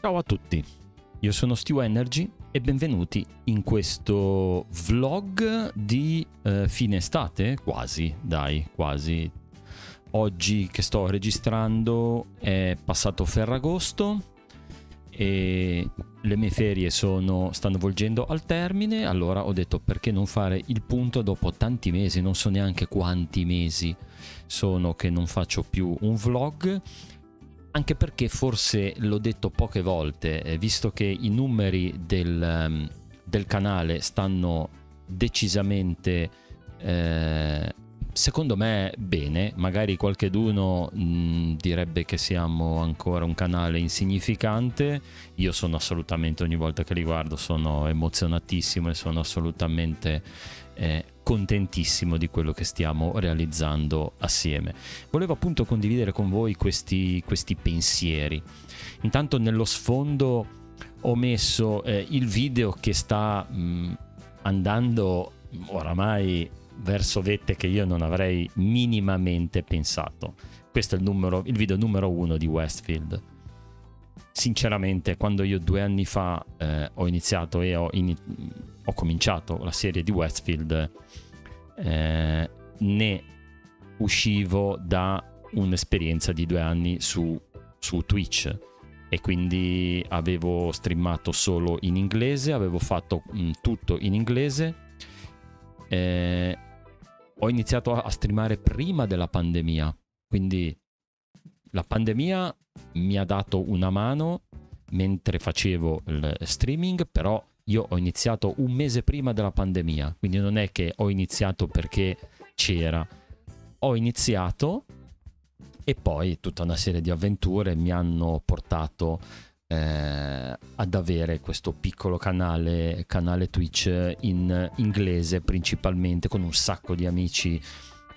Ciao a tutti, io sono Stew Energy e benvenuti in questo vlog di fine estate, quasi, dai, quasi. Oggi che sto registrando è passato Ferragosto e le mie ferie stanno volgendo al termine, allora ho detto perché non fare il punto dopo tanti mesi, non so neanche quanti mesi sono che non faccio più un vlog. Anche perché forse l'ho detto poche volte, visto che i numeri del canale stanno decisamente, secondo me, bene. Magari qualcheduno direbbe che siamo ancora un canale insignificante. Io sono assolutamente, ogni volta che li guardo, sono emozionatissimo e sono assolutamente contentissimo di quello che stiamo realizzando assieme. Volevo appunto condividere con voi questi pensieri. Intanto nello sfondo ho messo il video che sta andando oramai verso vette che io non avrei minimamente pensato. Questo è il video numero 1 di Westfield. Sinceramente, quando io 2 anni fa ho cominciato la serie di Westfield, ne uscivo da un'esperienza di 2 anni su Twitch e quindi avevo streamato solo in inglese, avevo fatto tutto in inglese. Ho iniziato a streamare prima della pandemia, quindi la pandemia mi ha dato una mano mentre facevo il streaming, però io ho iniziato un mese prima della pandemia, quindi non è che ho iniziato perché c'era. Ho iniziato e poi tutta una serie di avventure mi hanno portato ad avere questo piccolo canale Twitch in inglese principalmente, con un sacco di amici.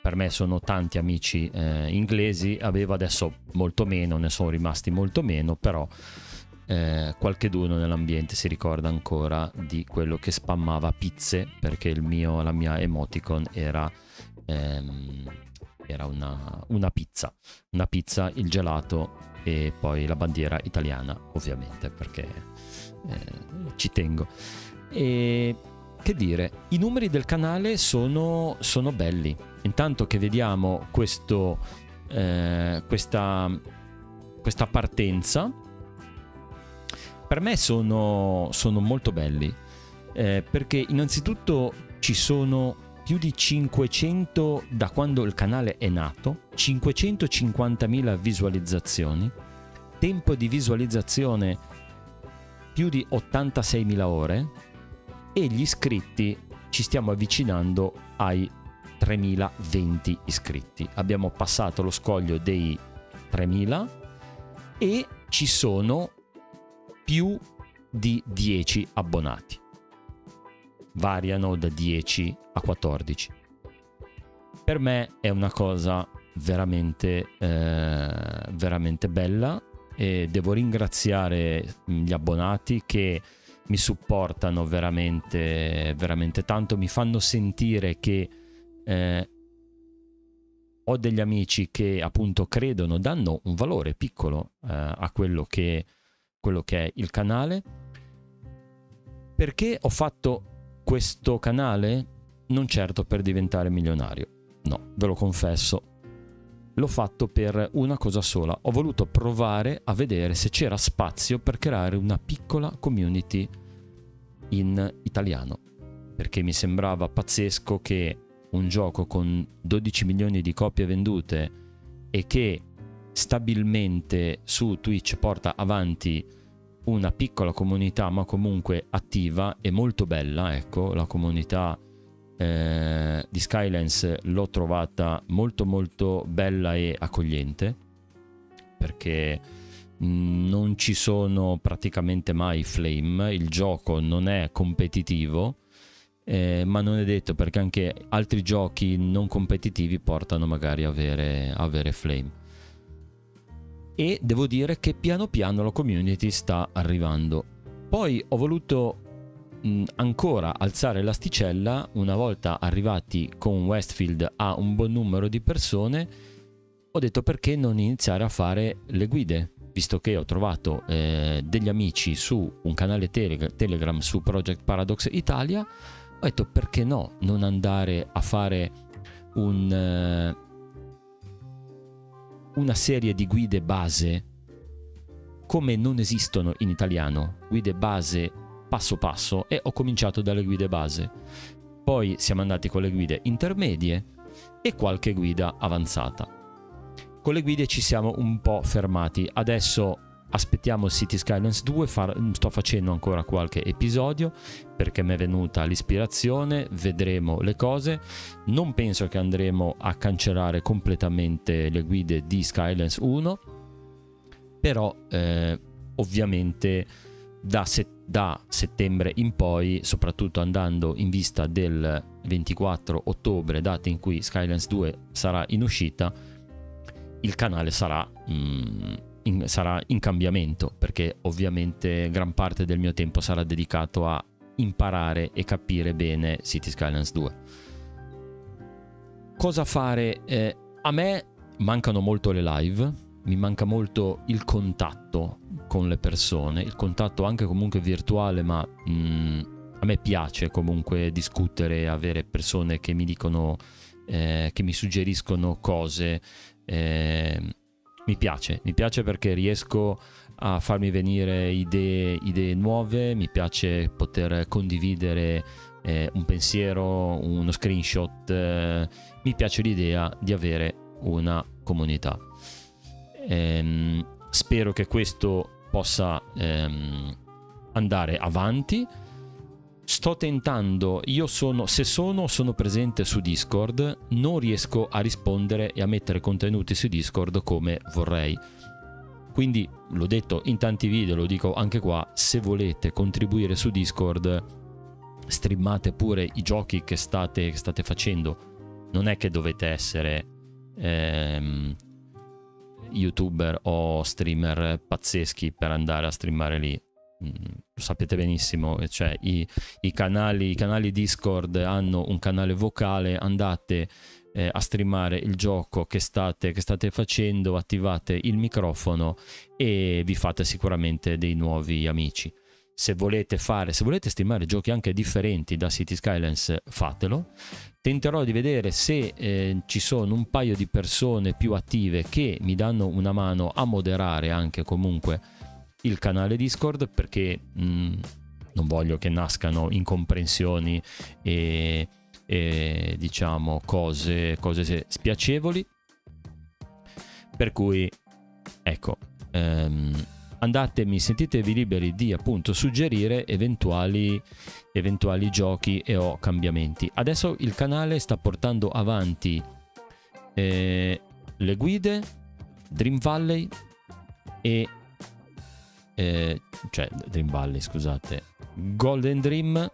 Per me sono tanti amici inglesi, avevo adesso molto meno, ne sono rimasti molto meno, però qualcheduno nell'ambiente si ricorda ancora di quello che spammava pizze, perché la mia emoticon era una pizza, il gelato e poi la bandiera italiana, ovviamente, perché ci tengo. E che dire, i numeri del canale sono belli. Intanto che vediamo questa partenza, per me sono molto belli, perché innanzitutto ci sono più di 500, da quando il canale è nato, 550.000 visualizzazioni, tempo di visualizzazione più di 86.000 ore e gli iscritti, ci stiamo avvicinando ai 3.020 iscritti. Abbiamo passato lo scoglio dei 3.000 e ci sono più di 10 abbonati, variano da 10 a 14. Per me è una cosa veramente veramente bella e devo ringraziare gli abbonati che mi supportano veramente veramente tanto, mi fanno sentire che ho degli amici che appunto credono, danno un valore piccolo a quello che è il canale. Perché ho fatto questo canale? Non certo per diventare milionario, no, ve lo confesso. L'ho fatto per una cosa sola: ho voluto provare a vedere se c'era spazio per creare una piccola community in italiano, perché mi sembrava pazzesco che un gioco con 12 milioni di copie vendute e che stabilmente su Twitch porta avanti una piccola comunità ma comunque attiva e molto bella. Ecco, la comunità di Skylands l'ho trovata molto molto bella e accogliente, perché non ci sono praticamente mai flame, il gioco non è competitivo. Ma non è detto, perché anche altri giochi non competitivi portano magari a avere flame. E devo dire che piano piano la community sta arrivando. Poi ho voluto ancora alzare l'asticella. Una volta arrivati con Westfield a un buon numero di persone, ho detto perché non iniziare a fare le guide, visto che ho trovato degli amici su un canale Telegram su Project Paradox Italia, ho detto perché no non andare a fare una serie di guide base come non esistono in italiano, guide base passo passo, e ho cominciato dalle guide base, poi siamo andati con le guide intermedie e qualche guida avanzata. Con le guide ci siamo un po' fermati, adesso aspettiamo City Skylines 2, sto facendo ancora qualche episodio perché mi è venuta l'ispirazione, vedremo le cose, non penso che andremo a cancellare completamente le guide di Skylands 1, però ovviamente da settembre in poi, soprattutto andando in vista del 24 ottobre, data in cui Skylands 2 sarà in uscita, il canale sarà in cambiamento, perché ovviamente gran parte del mio tempo sarà dedicato a imparare e capire bene City Skylines 2. Cosa fare? A me mancano molto le live, mi manca molto il contatto con le persone, il contatto anche comunque virtuale, ma a me piace comunque discutere, avere persone che mi dicono, che mi suggeriscono cose. Mi piace perché riesco a farmi venire idee nuove, mi piace poter condividere un pensiero, uno screenshot, mi piace l'idea di avere una comunità. Spero che questo possa andare avanti. Sto tentando, se sono presente su Discord, non riesco a rispondere e a mettere contenuti su Discord come vorrei. Quindi, l'ho detto in tanti video, lo dico anche qua, se volete contribuire su Discord, streamate pure i giochi che state facendo. Non è che dovete essere YouTuber o streamer pazzeschi per andare a streamare lì. Lo sapete benissimo, cioè i canali Discord hanno un canale vocale, andate a streamare il gioco che state facendo, attivate il microfono e vi fate sicuramente dei nuovi amici. Se volete streamare giochi anche differenti da City Skylines, fatelo. Tenterò di vedere se ci sono un paio di persone più attive che mi danno una mano a moderare anche comunque il canale Discord, perché non voglio che nascano incomprensioni e diciamo cose spiacevoli, per cui ecco, sentitevi liberi di appunto suggerire eventuali giochi e o cambiamenti. Adesso il canale sta portando avanti le guide Dream Valley e Golden Dream,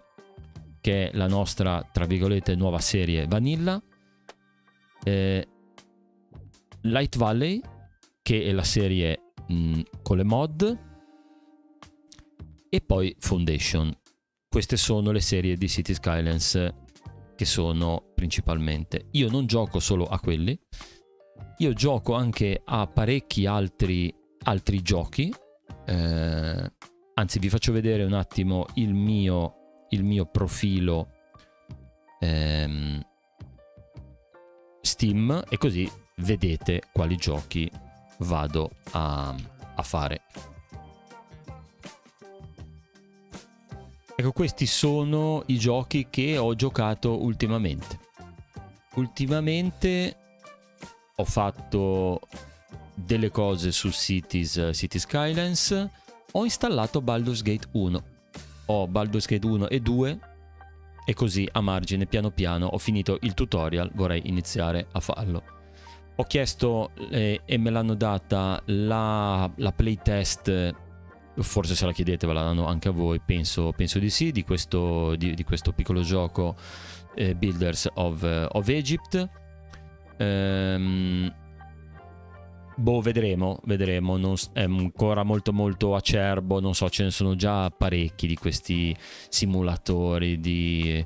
che è la nostra tra virgolette nuova serie vanilla, Light Valley, che è la serie con le mod, e poi Foundation. Queste sono le serie di City Skylines che sono principalmente. Io non gioco solo a quelli, io gioco anche a parecchi altri giochi. Anzi, vi faccio vedere un attimo il mio profilo Steam, e così vedete quali giochi vado a fare. Ecco, questi sono i giochi che ho giocato ultimamente. Ultimamente ho fatto delle cose su City Skylines, ho installato Baldur's Gate 1, ho Baldur's Gate 1 e 2 e così a margine piano piano. Ho finito il tutorial, vorrei iniziare a farlo. Ho chiesto e me l'hanno data la playtest, forse se la chiedete ve la danno anche a voi, penso di sì, di questo piccolo gioco Builders of Egypt. Boh, vedremo, non, è ancora molto acerbo, non so, ce ne sono già parecchi di questi simulatori di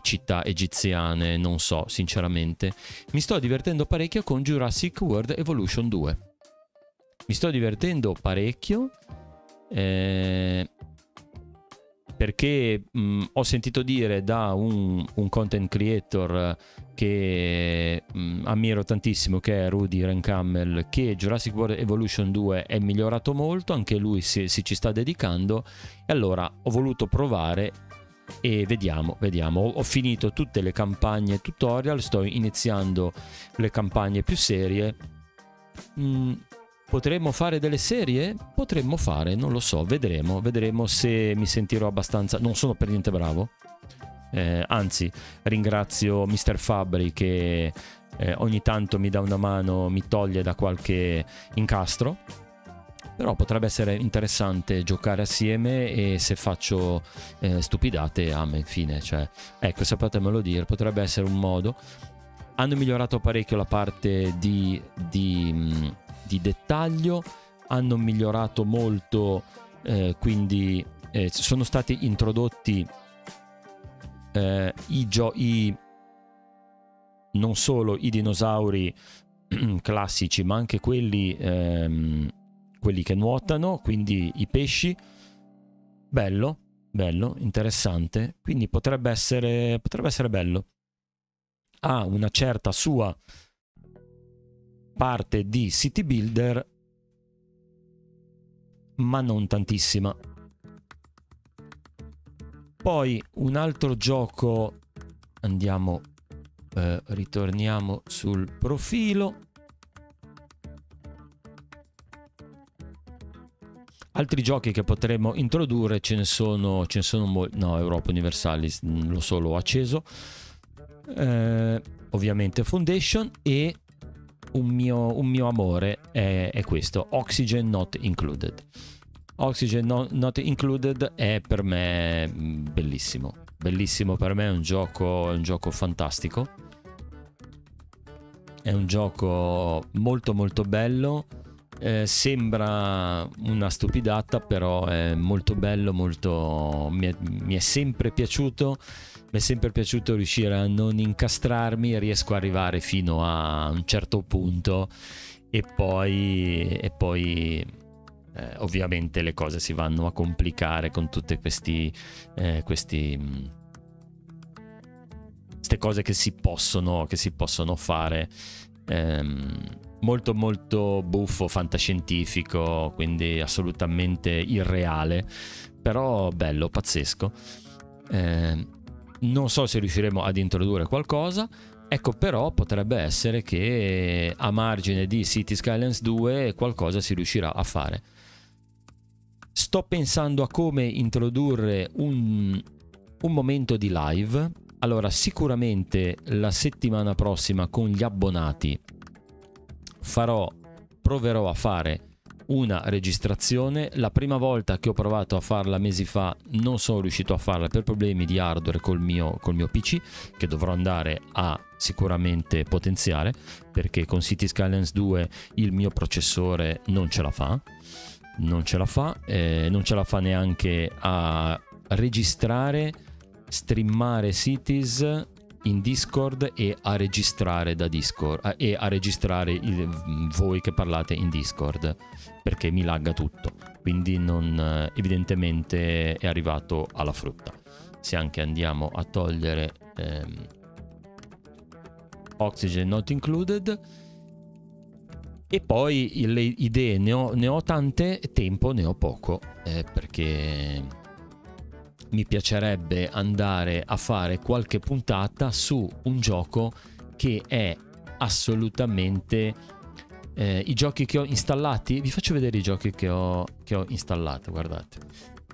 città egiziane, non so, sinceramente. Mi sto divertendo parecchio con Jurassic World Evolution 2, Mi sto divertendo parecchio, perché ho sentito dire da un content creator che ammiro tantissimo, che è Rudy Rencammel, che Jurassic World Evolution 2 è migliorato molto, anche lui si ci sta dedicando, e allora ho voluto provare e vediamo. Ho finito tutte le campagne tutorial, sto iniziando le campagne più serie. Potremmo fare delle serie? Potremmo fare, non lo so, vedremo se mi sentirò abbastanza. Non sono per niente bravo, anzi ringrazio Mr. Fabbri che ogni tanto mi dà una mano, mi toglie da qualche incastro, però potrebbe essere interessante giocare assieme, e se faccio stupidate, infine, cioè, ecco, sapetemelo dire, potrebbe essere un modo. Hanno migliorato parecchio la parte di dettaglio, hanno migliorato molto, quindi sono stati introdotti non solo i dinosauri classici, ma anche quelli che nuotano, quindi i pesci. Bello, interessante, quindi potrebbe essere bello. Ha una certa sua parte di city builder, ma non tantissima. Poi un altro gioco, andiamo, ritorniamo sul profilo. Altri giochi che potremmo introdurre ce ne sono molti. No, Europa Universalis lo so, l'ho acceso, ovviamente Foundation, e un mio amore è questo, Oxygen Not Included. Oxygen Not Included è per me bellissimo, per me è un gioco fantastico, è un gioco molto bello, sembra una stupidata, però è molto bello, mi è sempre piaciuto. Mi è sempre piaciuto riuscire a non incastrarmi, riesco ad arrivare fino a un certo punto e poi ovviamente le cose si vanno a complicare con tutte queste cose che si possono fare, molto buffo, fantascientifico, quindi assolutamente irreale, però bello, pazzesco. Non so se riusciremo ad introdurre qualcosa, ecco, però potrebbe essere che a margine di City Skylines 2 qualcosa si riuscirà a fare. Sto pensando a come introdurre un momento di live. Allora, sicuramente la settimana prossima con gli abbonati proverò a fare una registrazione. La prima volta che ho provato a farla mesi fa non sono riuscito a farla per problemi di hardware col mio PC, che dovrò andare a sicuramente potenziare, perché con City Skylines 2 il mio processore non ce la fa neanche a registrare, streamare Cities in Discord e a registrare da Discord e a registrare voi che parlate in Discord, perché mi lagga tutto, quindi non, evidentemente è arrivato alla frutta. Se anche andiamo a togliere Oxygen Not Included, e poi le idee ne ho tante, tempo ne ho poco, perché mi piacerebbe andare a fare qualche puntata su un gioco che è assolutamente i giochi che ho installati. Vi faccio vedere i giochi che ho installato, guardate.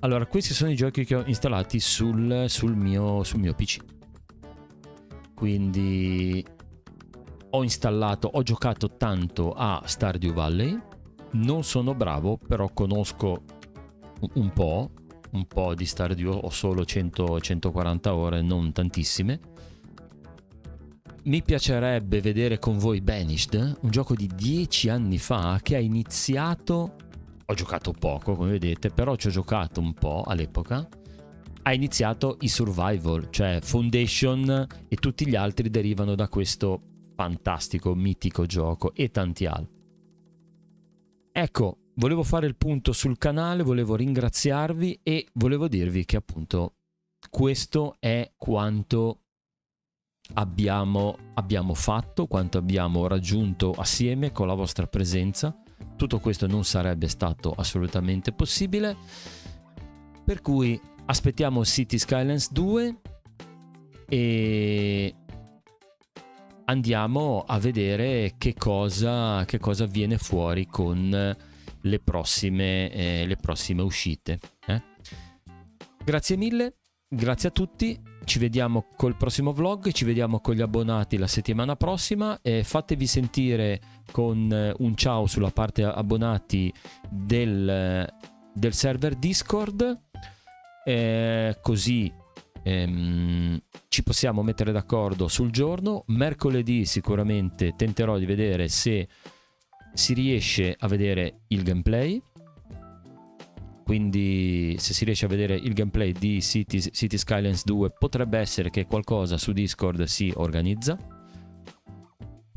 Allora, questi sono i giochi che ho installati sul mio PC. Quindi ho giocato tanto a Stardew Valley. Non sono bravo, però conosco un po' di Stardew, ho solo 140 ore, non tantissime. Mi piacerebbe vedere con voi Banished, un gioco di 10 anni fa che ha iniziato, ho giocato poco come vedete, però ci ho giocato un po' all'epoca. Ha iniziato i survival, cioè Foundation e tutti gli altri derivano da questo fantastico, mitico gioco, e tanti altri. Ecco, volevo fare il punto sul canale, volevo ringraziarvi e volevo dirvi che appunto questo è quanto abbiamo fatto, quanto abbiamo raggiunto assieme con la vostra presenza. Tutto questo non sarebbe stato assolutamente possibile, per cui aspettiamo City Skylines 2 e andiamo a vedere che cosa viene fuori con le prossime uscite. Grazie mille, grazie a tutti, ci vediamo col prossimo vlog, ci vediamo con gli abbonati la settimana prossima, fatevi sentire con un ciao sulla parte abbonati del server Discord, così ci possiamo mettere d'accordo sul giorno. Mercoledì sicuramente tenterò di vedere se si riesce a vedere il gameplay, quindi se si riesce a vedere il gameplay di City Skylines 2 potrebbe essere che qualcosa su Discord si organizza.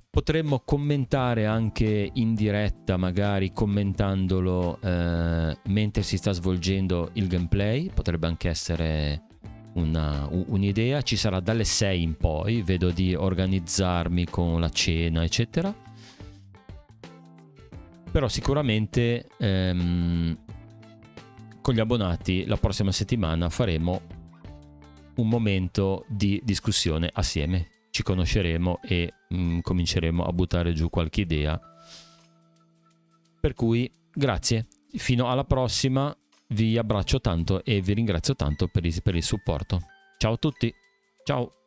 Potremmo commentare anche in diretta, magari commentandolo mentre si sta svolgendo il gameplay, potrebbe anche essere un'idea. Ci sarà dalle 6 in poi, vedo di organizzarmi con la cena eccetera, però sicuramente con gli abbonati la prossima settimana faremo un momento di discussione assieme, ci conosceremo e cominceremo a buttare giù qualche idea. Per cui grazie, fino alla prossima, vi abbraccio tanto e vi ringrazio tanto per il supporto. Ciao a tutti, ciao.